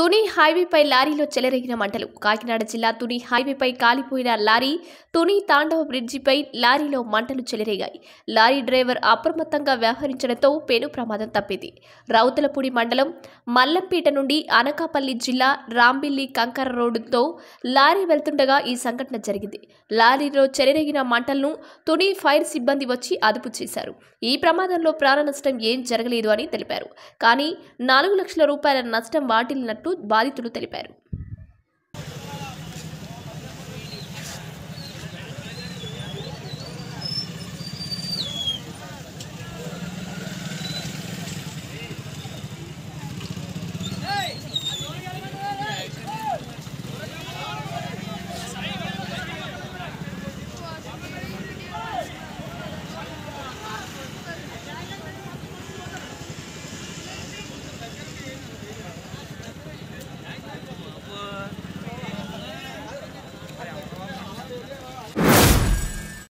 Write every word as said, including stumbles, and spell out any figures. తుని హైవేపై లారీలో చెలరేగిన మంటలు. కాకినాడ జిల్లా తుని హైవేపై కాలిపోయిన లారీ తుని తాండవ బ్రిడ్జిపై లారీలో మంటలు చెలరేగాయి. లారీ డ్రైవర్ అప్రమత్తంగా వ్యవహరించడంతో పేను ప్రమాదం తప్పింది. రౌతులపూడి మండలం మల్లంపేట నుండి అనకాపల్లి జిల్లా రాంబిల్లి కంకర రోడ్డుతో లారీ వెళ్తుండగా ఈ సంఘటన జరిగింది. లారీలో చెలరేగిన మంటలను తుని ఫైర్ సిబ్బంది వచ్చి అదుపు చేశారు. ఈ ప్రమాదంలో ప్రాణ నష్టం ఏం జరగలేదు అని తెలిపారు. కానీ నాలుగు లక్షల రూపాయల నష్టం వాటిల్లినట్టు బాధితులు తెలిపారు.